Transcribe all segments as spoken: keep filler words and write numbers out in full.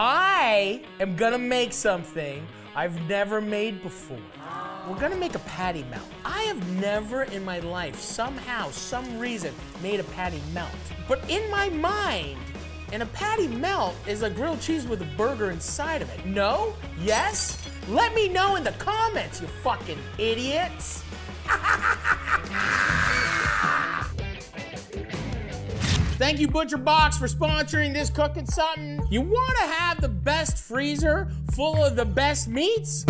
I am gonna make something I've never made before. We're gonna make a patty melt. I have never in my life, somehow, some reason, made a patty melt. But in my mind, and a patty melt is a grilled cheese with a burger inside of it. No? Yes? Let me know in the comments, you fucking idiots. Thank you, Butcher Box, for sponsoring this cooking something. You wanna have the best freezer full of the best meats?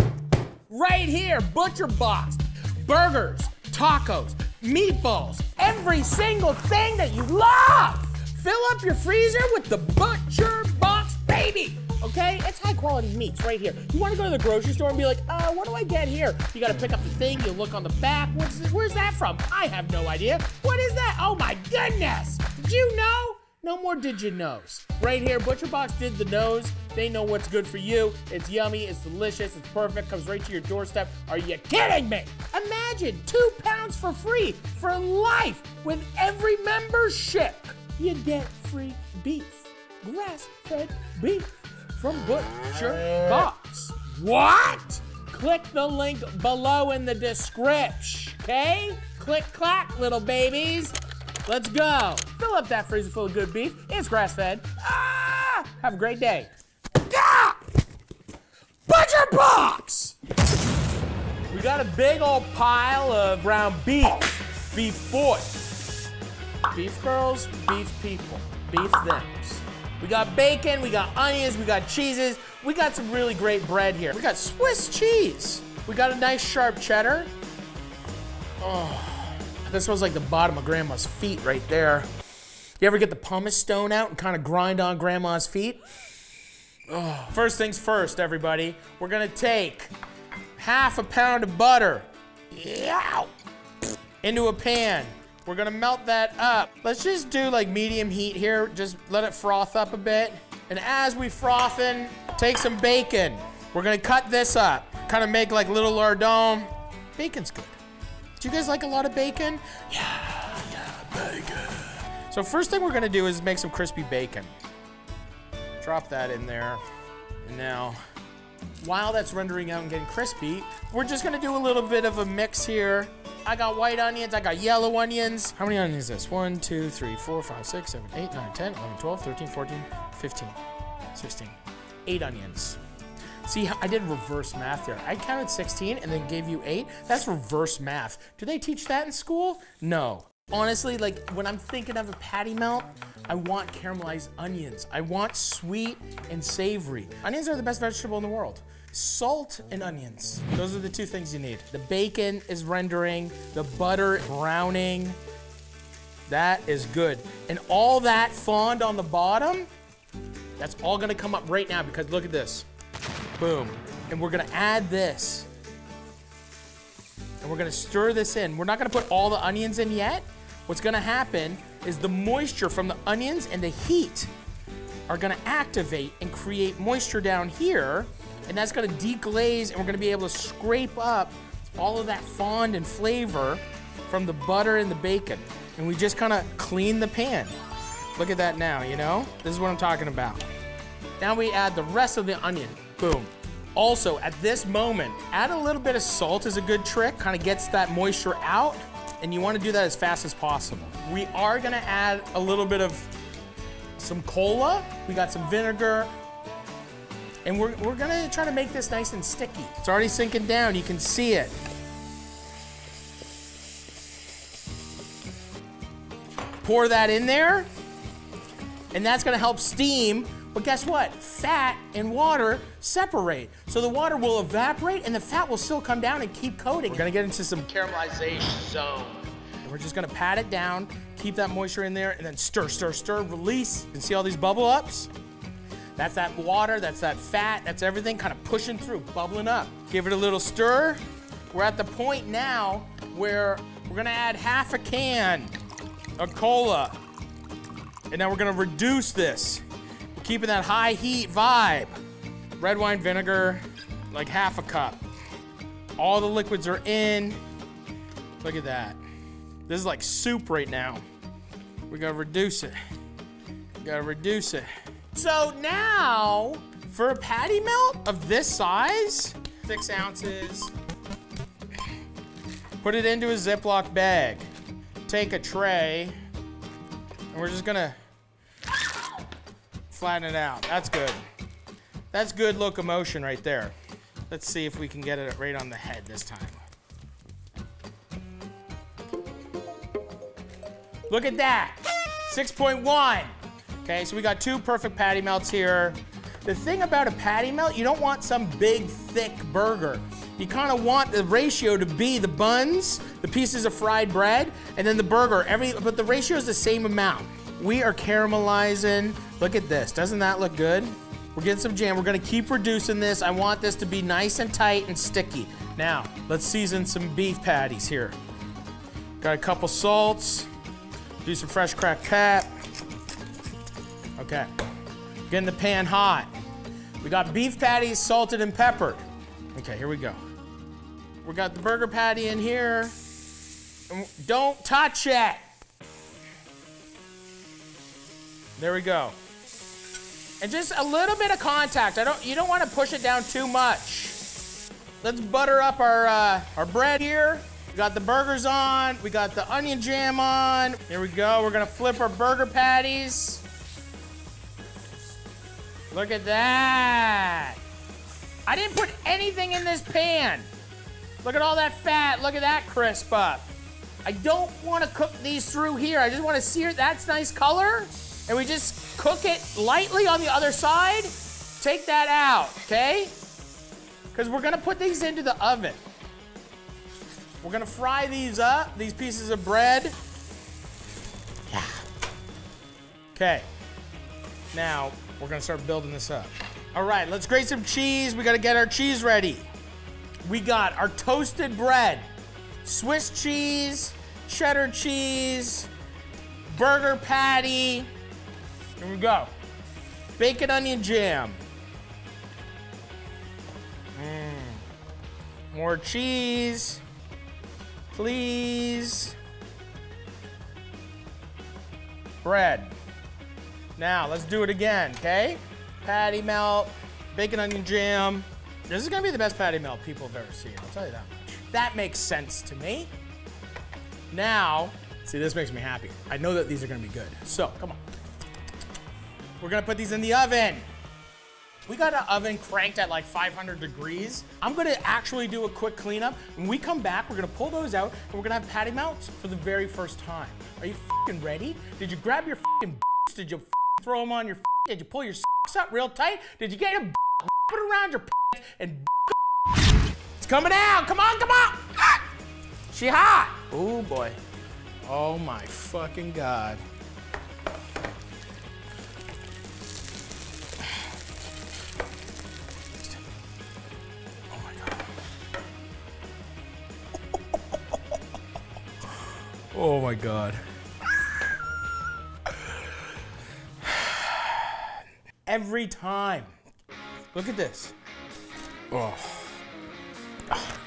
Right here, Butcher Box. Burgers, tacos, meatballs, every single thing that you love. Fill up your freezer with the Butcher Box, baby. Okay, it's high quality meats right here. You wanna go to the grocery store and be like, uh, what do I get here? You gotta pick up the thing, you look on the back. What's this? Where's that from? I have no idea. What is that? Oh my goodness. Did you know? No more did you knows. Right here, Butcher Box did the knows. They know what's good for you. It's yummy, it's delicious, it's perfect, comes right to your doorstep. Are you kidding me? Imagine two pounds for free for life with every membership. You get free beef, grass-fed beef from Butcher Box. What? Click the link below in the description, okay? Click clack, little babies. Let's go. Fill up that freezer full of good beef. It's grass-fed. Ah! Have a great day. Ah! Butcher Box! We got a big old pile of ground beef. Beef boys. Beef girls, beef people, beef thems. We got bacon, we got onions, we got cheeses. We got some really great bread here. We got Swiss cheese. We got a nice sharp cheddar. Oh, that smells like the bottom of grandma's feet right there. You ever get the pumice stone out and kind of grind on grandma's feet? Oh. First things first, everybody. We're gonna take half a pound of butter into a pan. We're gonna melt that up. Let's just do like medium heat here. Just let it froth up a bit. And as we frothin', take some bacon. We're gonna cut this up. Kind of make like little lardons. Bacon's good. Do you guys like a lot of bacon? Yeah, yeah, bacon. So first thing we're gonna do is make some crispy bacon. Drop that in there. And now, while that's rendering out and getting crispy, we're just gonna do a little bit of a mix here. I got white onions, I got yellow onions. How many onions is this? one, two, three, four, five, six, seven, eight, nine, ten, eleven, twelve, thirteen, fourteen, fifteen, sixteen. Eight onions. See, I did reverse math there. I counted sixteen and then gave you eight. That's reverse math. Do they teach that in school? No. Honestly, like when I'm thinking of a patty melt, I want caramelized onions. I want sweet and savory. Onions are the best vegetable in the world. Salt and onions. Those are the two things you need. The bacon is rendering, the butter browning. That is good. And all that fond on the bottom, that's all gonna come up right now because look at this. Boom. And we're gonna add this. And we're gonna stir this in. We're not gonna put all the onions in yet. What's gonna happen is the moisture from the onions and the heat are gonna activate and create moisture down here. And that's gonna deglaze, and we're gonna be able to scrape up all of that fond and flavor from the butter and the bacon. And we just kinda clean the pan. Look at that now, you know? This is what I'm talking about. Now we add the rest of the onion. Boom. Also, at this moment, add a little bit of salt is a good trick, kinda gets that moisture out, and you wanna do that as fast as possible. We are gonna add a little bit of some cola. We got some vinegar. And we're, we're gonna try to make this nice and sticky. It's already sinking down, you can see it. Pour that in there, and that's gonna help steam, but guess what? Fat and water separate. So the water will evaporate and the fat will still come down and keep coating. We're gonna get into some caramelization zone. We're just gonna pat it down, keep that moisture in there, and then stir, stir, stir, release. You can see all these bubble ups? That's that water, that's that fat, that's everything kind of pushing through, bubbling up. Give it a little stir. We're at the point now where we're gonna add half a can of cola. And now we're gonna reduce this. We're keeping that high heat vibe. Red wine vinegar, like half a cup. All the liquids are in. Look at that. This is like soup right now. We're gonna reduce it. We gotta reduce it. So now, For a patty melt of this size, six ounces. Put it into a Ziploc bag. Take a tray, and we're just gonna flatten it out. That's good. That's good locomotion right there. Let's see if we can get it right on the head this time. Look at that, six point one. Okay, so we got two perfect patty melts here. The thing about a patty melt, you don't want some big, thick burger. You kind of want the ratio to be the buns, the pieces of fried bread, and then the burger, every, but the ratio is the same amount. We are caramelizing. Look at this, doesn't that look good? We're getting some jam, we're gonna keep reducing this. I want this to be nice and tight and sticky. Now, let's season some beef patties here. Got a couple salts, do some fresh cracked pep. Okay, getting the pan hot. We got beef patties salted and peppered. Okay, here we go. We got the burger patty in here. Don't touch it. There we go. And just a little bit of contact. I don't. You don't want to push it down too much. Let's butter up our uh, our bread here. We got the burgers on. We got the onion jam on. Here we go. We're gonna flip our burger patties. Look at that. I didn't put anything in this pan. Look at all that fat. Look at that crisp up. I don't want to cook these through here. I just want to sear. That's nice color. And we just cook it lightly on the other side. Take that out, okay? Because we're gonna put these into the oven. We're gonna fry these up, these pieces of bread. Yeah. Okay. Now, we're gonna start building this up. All right, let's grate some cheese. We gotta get our cheese ready. We got our toasted bread, Swiss cheese, cheddar cheese, burger patty. Here we go. Bacon onion jam. Mm. More cheese, please. Bread. Now, let's do it again, okay? Patty melt, bacon onion jam. This is gonna be the best patty melt people have ever seen, I'll tell you that much. That makes sense to me. Now, see, this makes me happy. I know that these are gonna be good, so come on. We're gonna put these in the oven. We got an oven cranked at like five hundred degrees. I'm gonna actually do a quick cleanup. When we come back, we're gonna pull those out and we're gonna have patty melts for the very first time. Are you f***ing ready? Did you grab your f***ing b****s? Did you f***ing throw them on your f***? Did you pull your s***s up real tight? Did you get a b****? Put it around your pants and b****? It's coming out, come on, come on! Ah! She hot! Oh boy. Oh my fucking God. Oh my God. Every time. Look at this. Oh. Oh.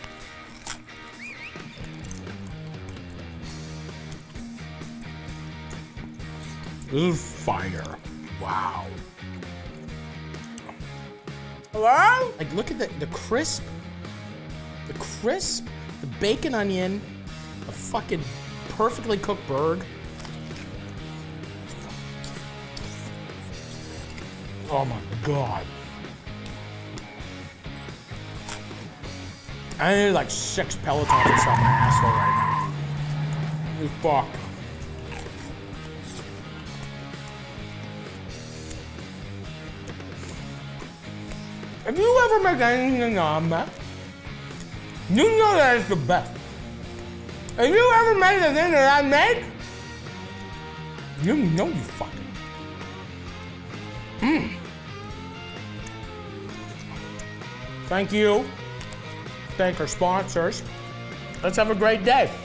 This is fire. Wow. Hello? Like look at the, the crisp, the crisp, the bacon onion, the fucking perfectly cooked burger. Oh my God. I need like six Pelotons or something, my asshole right now. Holy fuck. If you ever make anything on that, you know that it's the best. If you ever made the thing that I made, you know you fucking. Mmm. Thank you. Thank our sponsors. Let's have a great day.